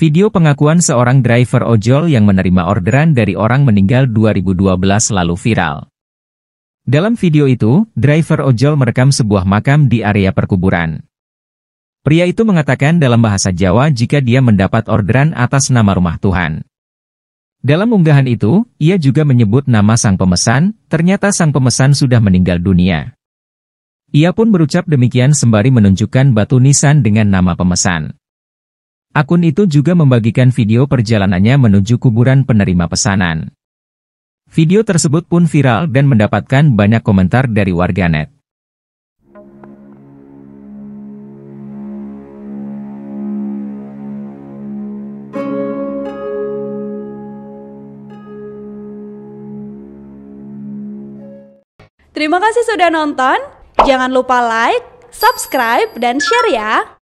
Video pengakuan seorang driver ojol yang menerima orderan dari orang meninggal 2012 lalu viral. Dalam video itu, driver ojol merekam sebuah makam di area perkuburan. Pria itu mengatakan dalam bahasa Jawa jika dia mendapat orderan atas nama rumah Tuhan. Dalam unggahan itu, ia juga menyebut nama sang pemesan, ternyata sang pemesan sudah meninggal dunia. Ia pun berucap demikian sembari menunjukkan batu nisan dengan nama pemesan. Akun itu juga membagikan video perjalanannya menuju kuburan penerima pesanan. Video tersebut pun viral dan mendapatkan banyak komentar dari warganet. Terima kasih sudah nonton. Jangan lupa like, subscribe, dan share ya!